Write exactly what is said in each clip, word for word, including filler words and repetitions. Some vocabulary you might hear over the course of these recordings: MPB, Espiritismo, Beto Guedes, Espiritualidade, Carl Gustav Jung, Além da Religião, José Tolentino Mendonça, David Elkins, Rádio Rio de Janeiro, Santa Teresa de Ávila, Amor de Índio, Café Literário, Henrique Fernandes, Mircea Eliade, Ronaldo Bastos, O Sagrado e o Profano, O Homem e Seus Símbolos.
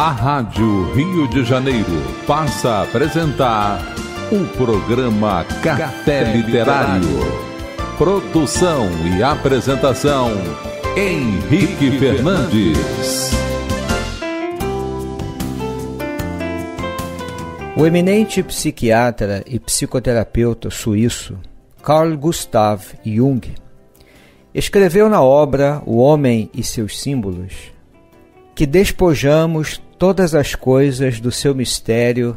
A Rádio Rio de Janeiro passa a apresentar o programa Café Literário. Produção e apresentação, Henrique Fernandes. O eminente psiquiatra e psicoterapeuta suíço Carl Gustav Jung escreveu na obra O Homem e Seus Símbolos que despojamos todas as coisas do seu mistério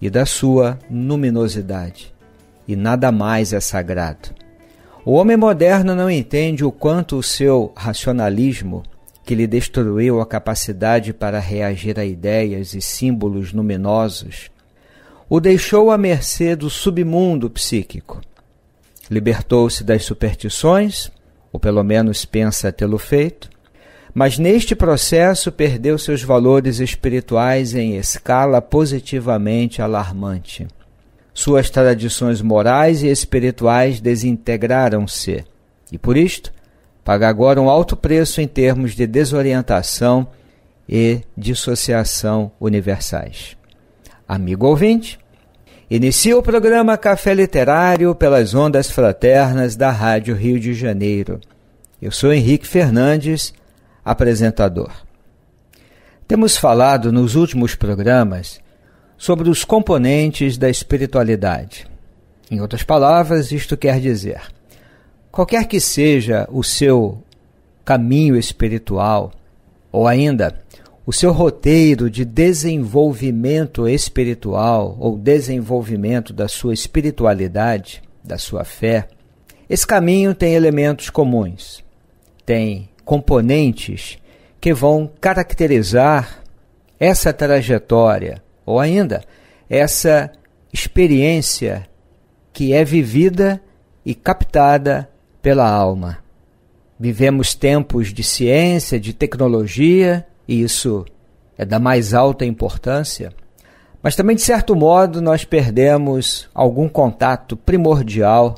e da sua luminosidade, e nada mais é sagrado. O homem moderno não entende o quanto o seu racionalismo, que lhe destruiu a capacidade para reagir a ideias e símbolos luminosos, o deixou à mercê do submundo psíquico. Libertou-se das superstições, ou pelo menos pensa tê-lo feito, mas neste processo perdeu seus valores espirituais em escala positivamente alarmante. Suas tradições morais e espirituais desintegraram-se, e por isto paga agora um alto preço em termos de desorientação e dissociação universais. Amigo ouvinte, inicia o programa Café Literário pelas ondas fraternas da Rádio Rio de Janeiro. Eu sou Henrique Fernandes, apresentador. Temos falado nos últimos programas sobre os componentes da espiritualidade. Em outras palavras, isto quer dizer, qualquer que seja o seu caminho espiritual, ou ainda o seu roteiro de desenvolvimento espiritual ou desenvolvimento da sua espiritualidade, da sua fé, esse caminho tem elementos comuns, tem componentes que vão caracterizar essa trajetória ou ainda essa experiência que é vivida e captada pela alma. Vivemos tempos de ciência, de tecnologia, e isso é da mais alta importância, mas também, de certo modo, nós perdemos algum contato primordial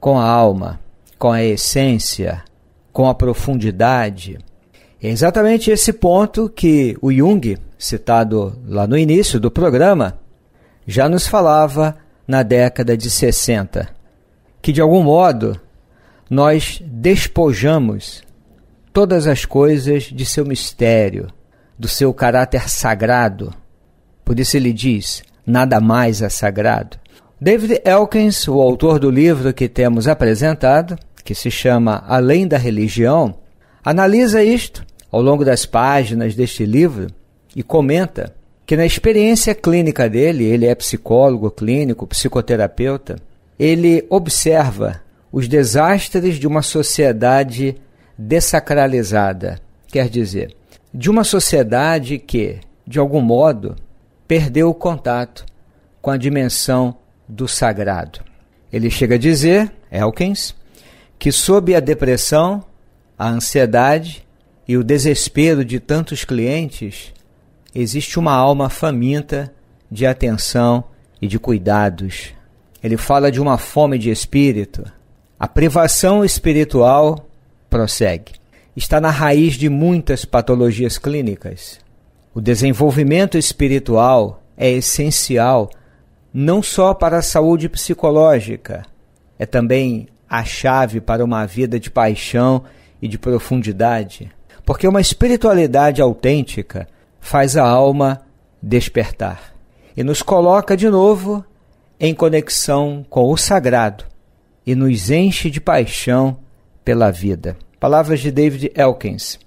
com a alma, com a essência, com a profundidade. É exatamente esse ponto que o Jung, citado lá no início do programa, já nos falava na década de sessenta, que de algum modo nós despojamos todas as coisas de seu mistério, do seu caráter sagrado. Por isso ele diz, nada mais é sagrado. David Elkins, o autor do livro que temos apresentado, que se chama Além da Religião, analisa isto ao longo das páginas deste livro e comenta que na experiência clínica dele, ele é psicólogo clínico, psicoterapeuta, ele observa os desastres de uma sociedade dessacralizada, quer dizer, de uma sociedade que, de algum modo, perdeu o contato com a dimensão do sagrado. Ele chega a dizer, Elkins, que sob a depressão, a ansiedade e o desespero de tantos clientes, existe uma alma faminta de atenção e de cuidados. Ele fala de uma fome de espírito. A privação espiritual, prossegue, está na raiz de muitas patologias clínicas. O desenvolvimento espiritual é essencial não só para a saúde psicológica, é também a chave para uma vida de paixão e de profundidade, porque uma espiritualidade autêntica faz a alma despertar e nos coloca de novo em conexão com o sagrado e nos enche de paixão pela vida. Palavras de David Elkins,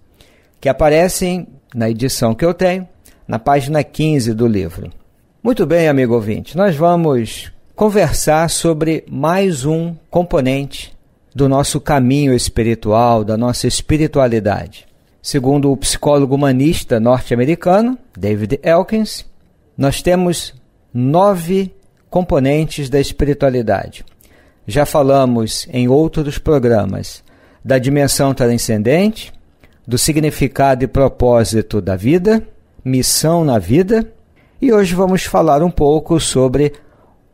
que aparecem na edição que eu tenho, na página quinze do livro. Muito bem, amigo ouvinte, nós vamos conversar sobre mais um componente do nosso caminho espiritual, da nossa espiritualidade. Segundo o psicólogo humanista norte-americano, David Elkins, nós temos nove componentes da espiritualidade. Já falamos em outros programas da dimensão transcendente, do significado e propósito da vida, missão na vida, e hoje vamos falar um pouco sobre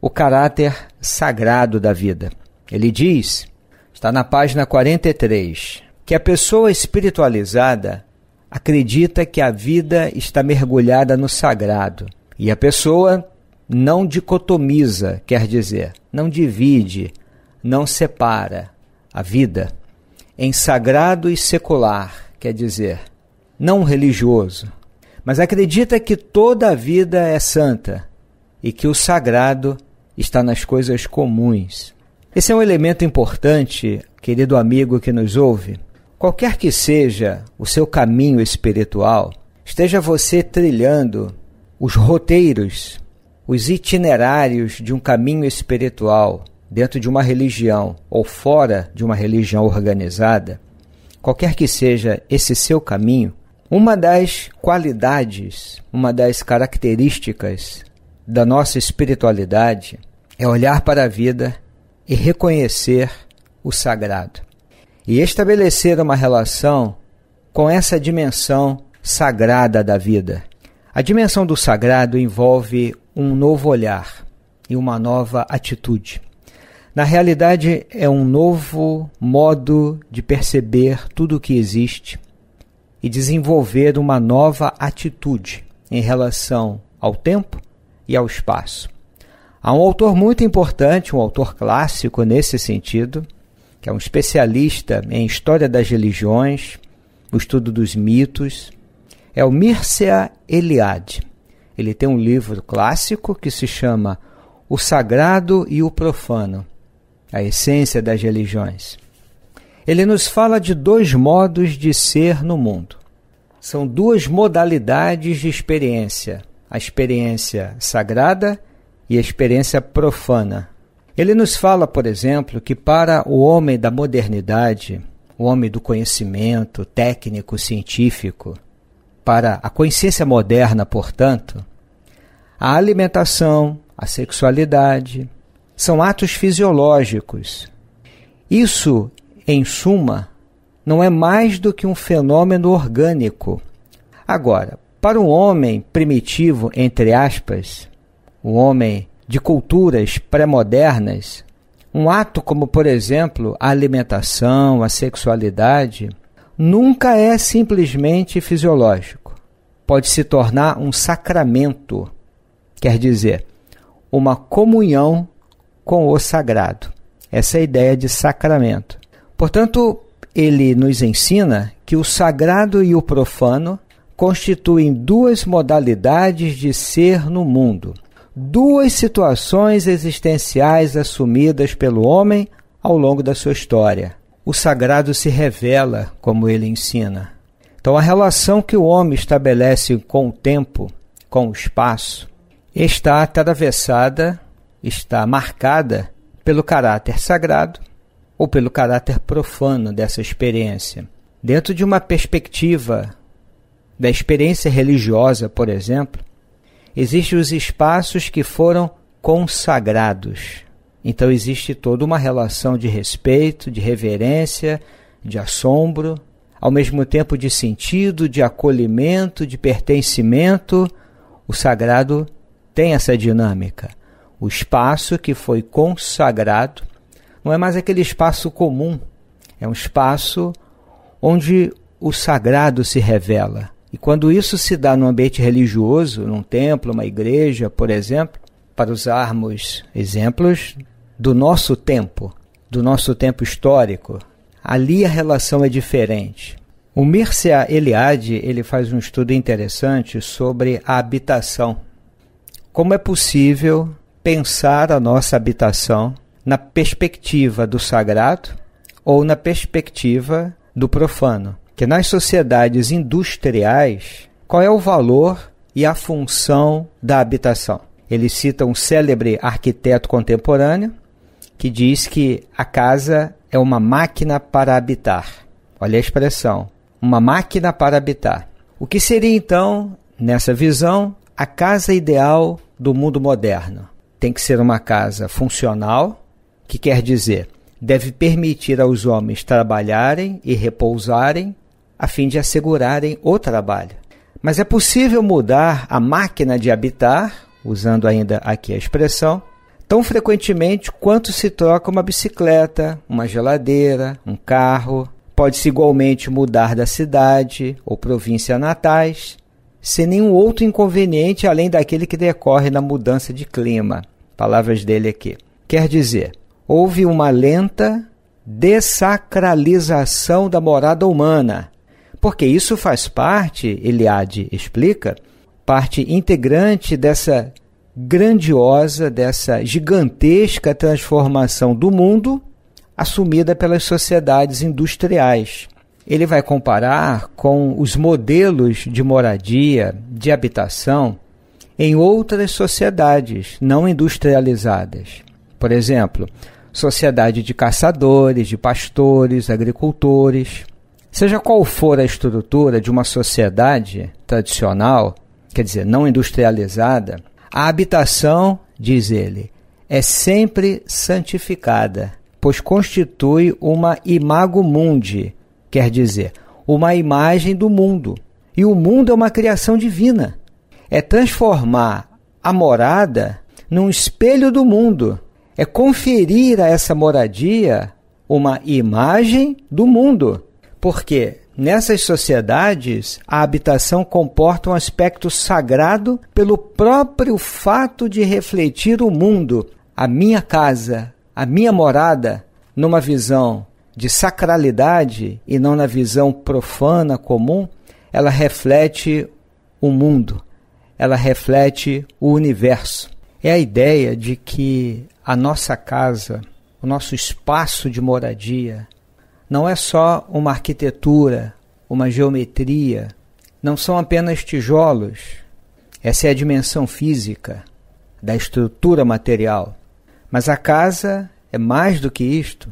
o caráter sagrado da vida. Ele diz, está na página quarenta e três, que a pessoa espiritualizada acredita que a vida está mergulhada no sagrado e a pessoa não dicotomiza, quer dizer, não divide, não separa a vida em sagrado e secular, quer dizer, não religioso, mas acredita que toda a vida é santa e que o sagrado está nas coisas comuns. Esse é um elemento importante, querido amigo que nos ouve. Qualquer que seja o seu caminho espiritual, esteja você trilhando os roteiros, os itinerários de um caminho espiritual dentro de uma religião ou fora de uma religião organizada, qualquer que seja esse seu caminho, uma das qualidades, uma das características da nossa espiritualidade é olhar para a vida e reconhecer o sagrado e estabelecer uma relação com essa dimensão sagrada da vida. A dimensão do sagrado envolve um novo olhar e uma nova atitude. Na realidade, é um novo modo de perceber tudo o que existe e desenvolver uma nova atitude em relação ao tempo e ao espaço. Há um autor muito importante, um autor clássico nesse sentido, que é um especialista em história das religiões, no estudo dos mitos, é o Mircea Eliade. Ele tem um livro clássico que se chama O Sagrado e o Profano, a essência das religiões. Ele nos fala de dois modos de ser no mundo. São duas modalidades de experiência, a experiência sagrada e a experiência profana. Ele nos fala, por exemplo, que para o homem da modernidade, o homem do conhecimento técnico, científico, para a consciência moderna, portanto, a alimentação, a sexualidade, são atos fisiológicos. Isso, em suma, não é mais do que um fenômeno orgânico. Agora, para um homem primitivo, entre aspas, um homem de culturas pré-modernas, um ato como, por exemplo, a alimentação, a sexualidade, nunca é simplesmente fisiológico. Pode se tornar um sacramento, quer dizer, uma comunhão com o sagrado. Essa é a ideia de sacramento. Portanto, ele nos ensina que o sagrado e o profano constituem duas modalidades de ser no mundo. Duas situações existenciais assumidas pelo homem ao longo da sua história. O sagrado se revela, como ele ensina. Então, a relação que o homem estabelece com o tempo, com o espaço, está atravessada, está marcada pelo caráter sagrado ou pelo caráter profano dessa experiência. Dentro de uma perspectiva da experiência religiosa, por exemplo, existem os espaços que foram consagrados. Então existe toda uma relação de respeito, de reverência, de assombro, ao mesmo tempo de sentido, de acolhimento, de pertencimento. O sagrado tem essa dinâmica. O espaço que foi consagrado não é mais aquele espaço comum, é um espaço onde o sagrado se revela. E quando isso se dá no ambiente religioso, num templo, uma igreja, por exemplo, para usarmos exemplos do nosso tempo, do nosso tempo histórico, ali a relação é diferente. O Mircea Eliade, ele faz um estudo interessante sobre a habitação. Como é possível pensar a nossa habitação na perspectiva do sagrado ou na perspectiva do profano? Que nas sociedades industriais, qual é o valor e a função da habitação? Ele cita um célebre arquiteto contemporâneo que diz que a casa é uma máquina para habitar. Olha a expressão, uma máquina para habitar. O que seria então, nessa visão, a casa ideal do mundo moderno? Tem que ser uma casa funcional, que quer dizer, deve permitir aos homens trabalharem e repousarem a fim de assegurarem o trabalho. Mas é possível mudar a máquina de habitar, usando ainda aqui a expressão, tão frequentemente quanto se troca uma bicicleta, uma geladeira, um carro. Pode-se igualmente mudar da cidade ou província natais, sem nenhum outro inconveniente além daquele que decorre na mudança de clima. Palavras dele aqui. Quer dizer, houve uma lenta dessacralização da morada humana, porque isso faz parte, Eliade explica, parte integrante dessa grandiosa, dessa gigantesca transformação do mundo assumida pelas sociedades industriais. Ele vai comparar com os modelos de moradia, de habitação, em outras sociedades não industrializadas. Por exemplo, sociedade de caçadores, de pastores, agricultores. Seja qual for a estrutura de uma sociedade tradicional, quer dizer, não industrializada, a habitação, diz ele, é sempre santificada, pois constitui uma imago mundi, quer dizer, uma imagem do mundo. E o mundo é uma criação divina. É transformar a morada num espelho do mundo. É conferir a essa moradia uma imagem do mundo. Porque nessas sociedades, a habitação comporta um aspecto sagrado pelo próprio fato de refletir o mundo, a minha casa, a minha morada, numa visão de sacralidade e não na visão profana comum. Ela reflete o mundo, ela reflete o universo. É a ideia de que a nossa casa, o nosso espaço de moradia, não é só uma arquitetura, uma geometria, não são apenas tijolos. Essa é a dimensão física da estrutura material. Mas a casa é mais do que isto.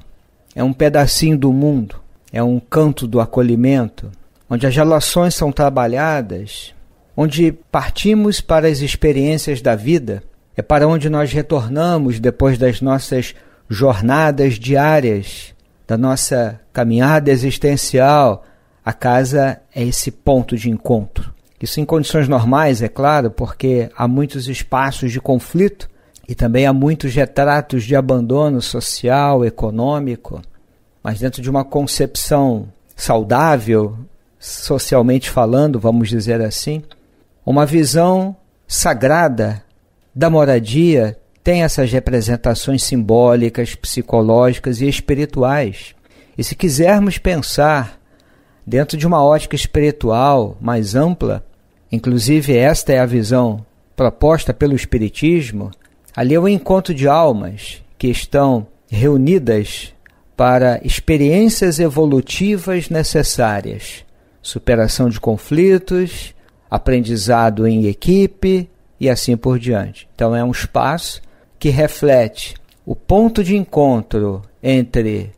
É um pedacinho do mundo, é um canto do acolhimento, onde as relações são trabalhadas, onde partimos para as experiências da vida, é para onde nós retornamos depois das nossas jornadas diárias, da nossa caminhada existencial. A casa é esse ponto de encontro. Isso em condições normais, é claro, porque há muitos espaços de conflito, e também há muitos retratos de abandono social, econômico, mas dentro de uma concepção saudável, socialmente falando, vamos dizer assim, uma visão sagrada da moradia tem essas representações simbólicas, psicológicas e espirituais. E se quisermos pensar dentro de uma ótica espiritual mais ampla, inclusive esta é a visão proposta pelo Espiritismo, ali é o encontro de almas que estão reunidas para experiências evolutivas necessárias, superação de conflitos, aprendizado em equipe e assim por diante. Então é um espaço que reflete o ponto de encontro entre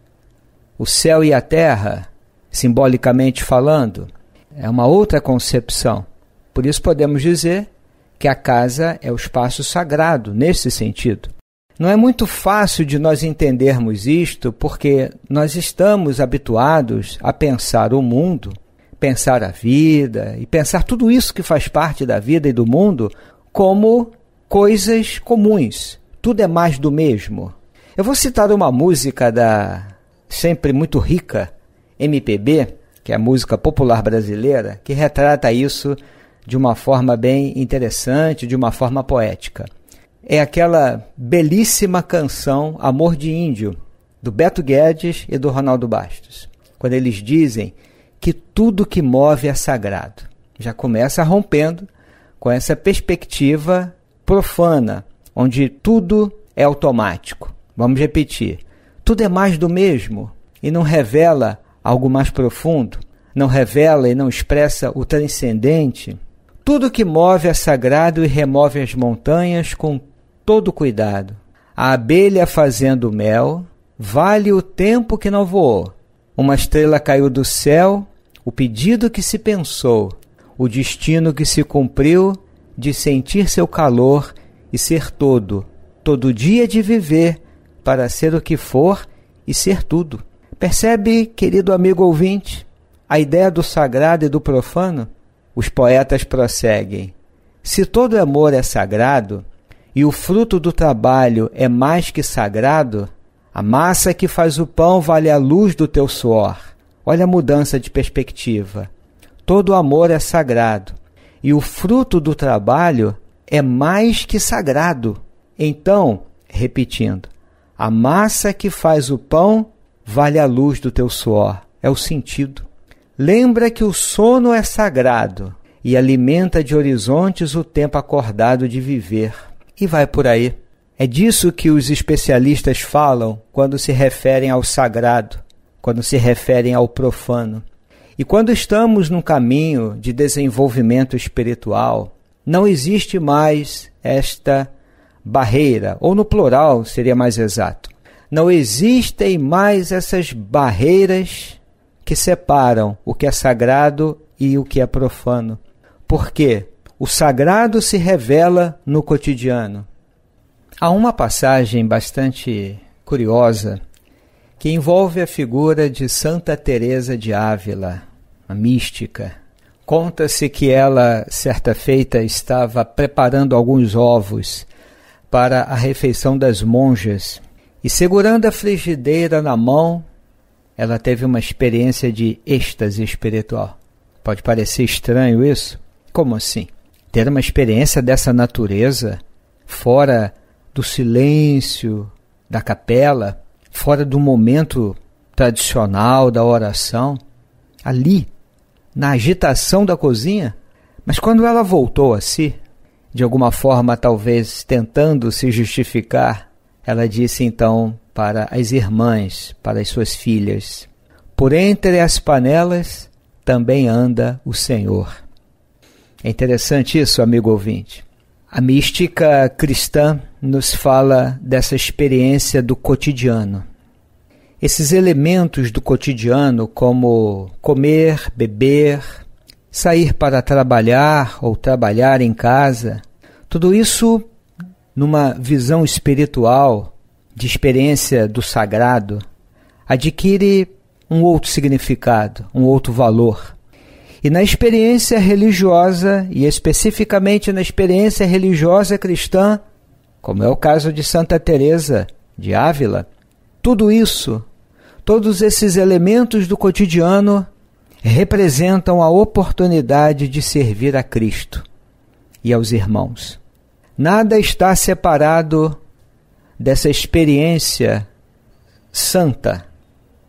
o céu e a terra, simbolicamente falando. É uma outra concepção. Por isso podemos dizer que a casa é o espaço sagrado, nesse sentido. Não é muito fácil de nós entendermos isto, porque nós estamos habituados a pensar o mundo, pensar a vida e pensar tudo isso que faz parte da vida e do mundo como coisas comuns. Tudo é mais do mesmo. Eu vou citar uma música da sempre muito rica M P B, que é a música popular brasileira, que retrata isso de uma forma bem interessante, de uma forma poética. É aquela belíssima canção Amor de Índio, do Beto Guedes e do Ronaldo Bastos, quando eles dizem que tudo que move é sagrado. Já começa rompendo com essa perspectiva profana, onde tudo é automático. Vamos repetir, tudo é mais do mesmo e não revela algo mais profundo, não revela e não expressa o transcendente. Tudo que move é sagrado e remove as montanhas com todo cuidado. A abelha fazendo mel vale o tempo que não voou. Uma estrela caiu do céu, o pedido que se pensou, o destino que se cumpriu de sentir seu calor e ser todo, todo dia de viver para ser o que for e ser tudo. Percebe, querido amigo ouvinte, a ideia do sagrado e do profano? Os poetas prosseguem. Se todo amor é sagrado, e o fruto do trabalho é mais que sagrado, a massa que faz o pão vale a luz do teu suor, Olha a mudança de perspectiva. Todo amor é sagrado, e o fruto do trabalho é mais que sagrado. Então, repetindo, a massa que faz o pão vale a luz do teu suor. É o sentido. Lembra que o sono é sagrado e alimenta de horizontes o tempo acordado de viver. E vai por aí. É disso que os especialistas falam quando se referem ao sagrado, quando se referem ao profano. E quando estamos num caminho de desenvolvimento espiritual, não existe mais esta barreira, ou no plural seria mais exato. Não existem mais essas barreiras que separam o que é sagrado e o que é profano. Porque o sagrado se revela no cotidiano. Há uma passagem bastante curiosa que envolve a figura de Santa Teresa de Ávila, a mística. Conta-se que ela, certa feita, estava preparando alguns ovos para a refeição das monjas e, segurando a frigideira na mão, ela teve uma experiência de êxtase espiritual. Pode parecer estranho isso? Como assim? Ter uma experiência dessa natureza, fora do silêncio da capela, fora do momento tradicional da oração, ali, na agitação da cozinha. Mas quando ela voltou a si, de alguma forma, talvez tentando se justificar, ela disse então para as irmãs, para as suas filhas: por entre as panelas também anda o Senhor. É interessante isso, amigo ouvinte. A mística cristã nos fala dessa experiência do cotidiano. Esses elementos do cotidiano, como comer, beber, sair para trabalhar ou trabalhar em casa, tudo isso numa visão espiritual de experiência do sagrado, adquire um outro significado, um outro valor. E na experiência religiosa, e especificamente na experiência religiosa cristã, como é o caso de Santa Teresa de Ávila, tudo isso, todos esses elementos do cotidiano representam a oportunidade de servir a Cristo e aos irmãos. Nada está separado dessa experiência santa,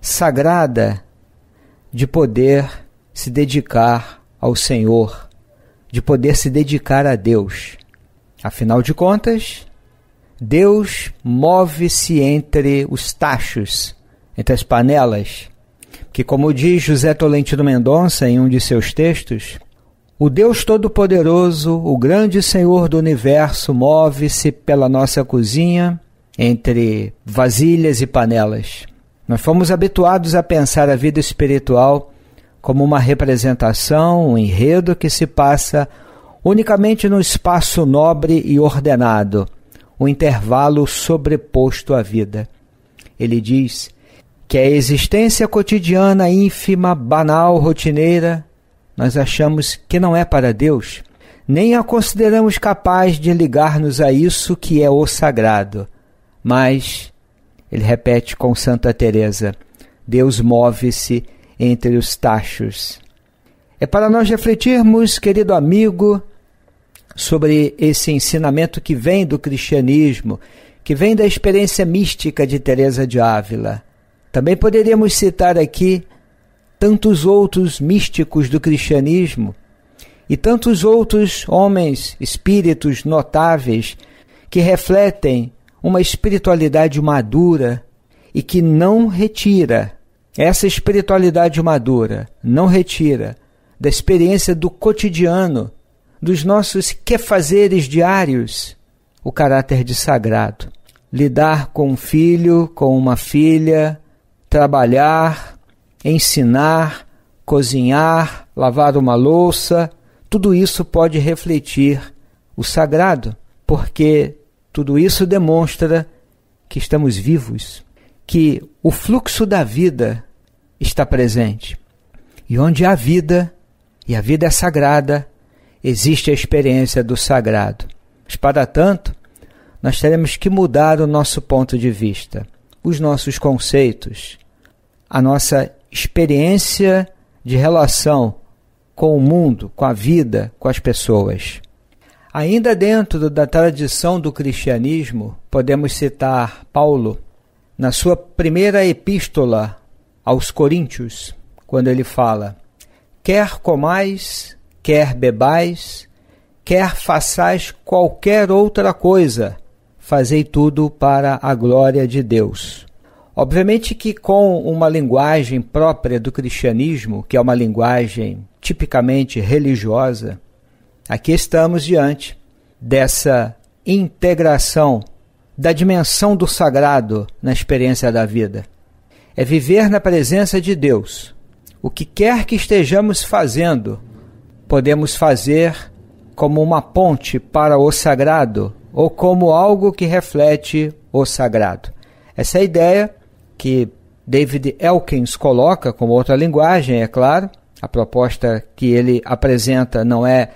sagrada, de poder se dedicar ao Senhor, de poder se dedicar a Deus. Afinal de contas, Deus move-se entre os tachos, entre as panelas, que, como diz José Tolentino Mendonça em um de seus textos, o Deus Todo-Poderoso, o grande Senhor do Universo, move-se pela nossa cozinha entre vasilhas e panelas. Nós fomos habituados a pensar a vida espiritual como uma representação, um enredo que se passa unicamente no espaço nobre e ordenado, um intervalo sobreposto à vida. Ele diz que a existência cotidiana, ínfima, banal, rotineira, nós achamos que não é para Deus, nem a consideramos capaz de ligar-nos a isso que é o sagrado. Mas, ele repete com Santa Teresa, Deus move-se entre os tachos. É para nós refletirmos, querido amigo, sobre esse ensinamento que vem do cristianismo, que vem da experiência mística de Teresa de Ávila. Também poderíamos citar aqui tantos outros místicos do cristianismo e tantos outros homens, espíritos notáveis que refletem uma espiritualidade madura e que não retira, essa espiritualidade madura não retira da experiência do cotidiano, dos nossos quefazeres diários, o caráter de sagrado. Lidar com um filho, com uma filha, trabalhar, ensinar, cozinhar, lavar uma louça, tudo isso pode refletir o sagrado, porque tudo isso demonstra que estamos vivos, que o fluxo da vida está presente. E onde há vida, e a vida é sagrada, existe a experiência do sagrado. Mas, para tanto, nós teremos que mudar o nosso ponto de vista, os nossos conceitos, a nossa experiência de relação com o mundo, com a vida, com as pessoas. Ainda dentro da tradição do cristianismo, podemos citar Paulo na sua primeira epístola aos Coríntios, quando ele fala: quer comais, quer bebais, quer façais qualquer outra coisa, fazei tudo para a glória de Deus. Obviamente que com uma linguagem própria do cristianismo, que é uma linguagem tipicamente religiosa, aqui estamos diante dessa integração da dimensão do sagrado na experiência da vida. É viver na presença de Deus. O que quer que estejamos fazendo, podemos fazer como uma ponte para o sagrado ou como algo que reflete o sagrado. Essa é a ideia que David Elkins coloca como outra linguagem, é claro. A proposta que ele apresenta não é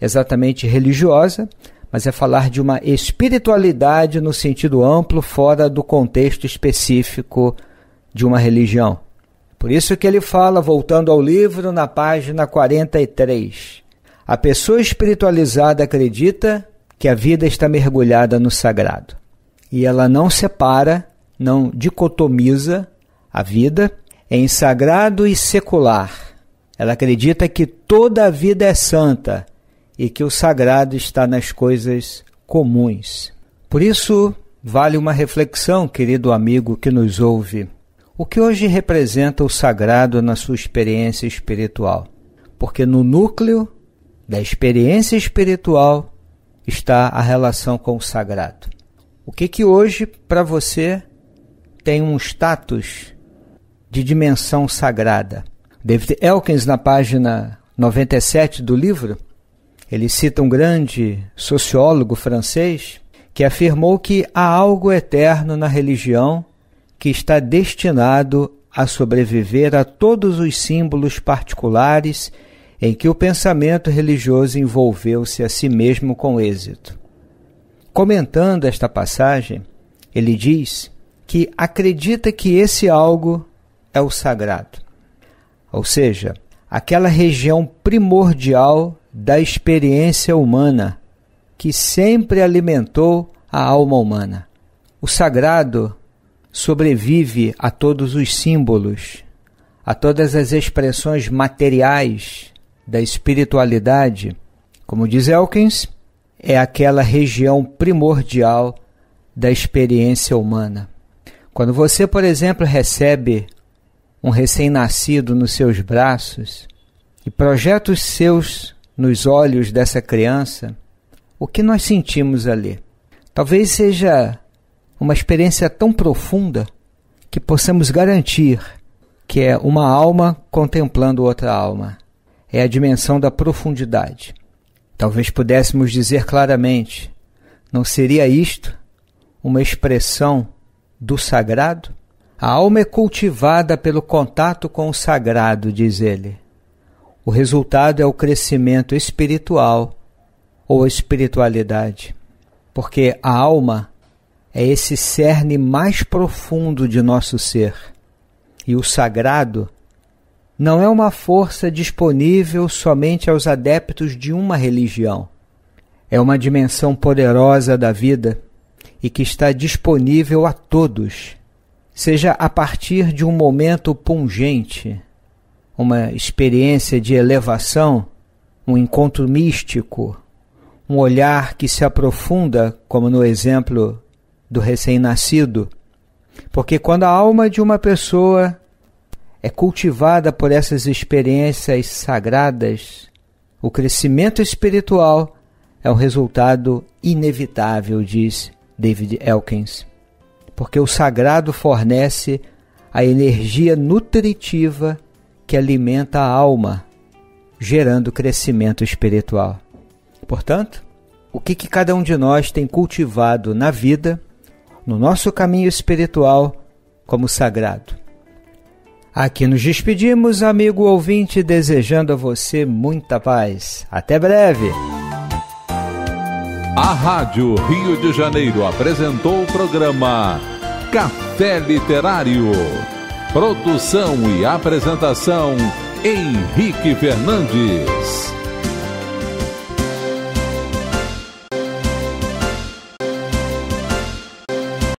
exatamente religiosa, mas é falar de uma espiritualidade no sentido amplo, fora do contexto específico de uma religião. Por isso que ele fala, voltando ao livro, na página quarenta e três, a pessoa espiritualizada acredita que a vida está mergulhada no sagrado e ela não separa, não dicotomiza a vida em sagrado e secular. Ela acredita que toda a vida é santa e que o sagrado está nas coisas comuns. Por isso, vale uma reflexão, querido amigo que nos ouve. O que hoje representa o sagrado na sua experiência espiritual? Porque no núcleo da experiência espiritual está a relação com o sagrado. O que que hoje, para você, tem um status de dimensão sagrada? David Elkins, na página noventa e sete do livro, ele cita um grande sociólogo francês que afirmou que há algo eterno na religião que está destinado a sobreviver a todos os símbolos particulares em que o pensamento religioso envolveu-se a si mesmo com êxito. Comentando esta passagem, ele diz que acredita que esse algo é o sagrado, ou seja, aquela região primordial da experiência humana, que sempre alimentou a alma humana. O sagrado sobrevive a todos os símbolos, a todas as expressões materiais da espiritualidade. Como diz Elkins, é aquela região primordial da experiência humana. Quando você, por exemplo, recebe um recém-nascido nos seus braços e projeta os seus nos olhos dessa criança, o que nós sentimos ali? Talvez seja uma experiência tão profunda que possamos garantir que é uma alma contemplando outra alma. É a dimensão da profundidade. Talvez pudéssemos dizer claramente, não seria isto uma expressão do sagrado? A alma é cultivada pelo contato com o sagrado, diz ele. O resultado é o crescimento espiritual ou espiritualidade, porque a alma é esse cerne mais profundo de nosso ser. E o sagrado não é uma força disponível somente aos adeptos de uma religião. É uma dimensão poderosa da vida e que está disponível a todos, seja a partir de um momento pungente, uma experiência de elevação, um encontro místico, um olhar que se aprofunda, como no exemplo do recém-nascido. Porque quando a alma de uma pessoa é cultivada por essas experiências sagradas, o crescimento espiritual é um resultado inevitável, diz David Elkins. Porque o sagrado fornece a energia nutritiva que alimenta a alma, gerando crescimento espiritual. Portanto, o que, que cada um de nós tem cultivado na vida, no nosso caminho espiritual, como sagrado? Aqui nos despedimos, amigo ouvinte, desejando a você muita paz. Até breve! A Rádio Rio de Janeiro apresentou o programa Café Literário. Produção e apresentação, Henrique Fernandes.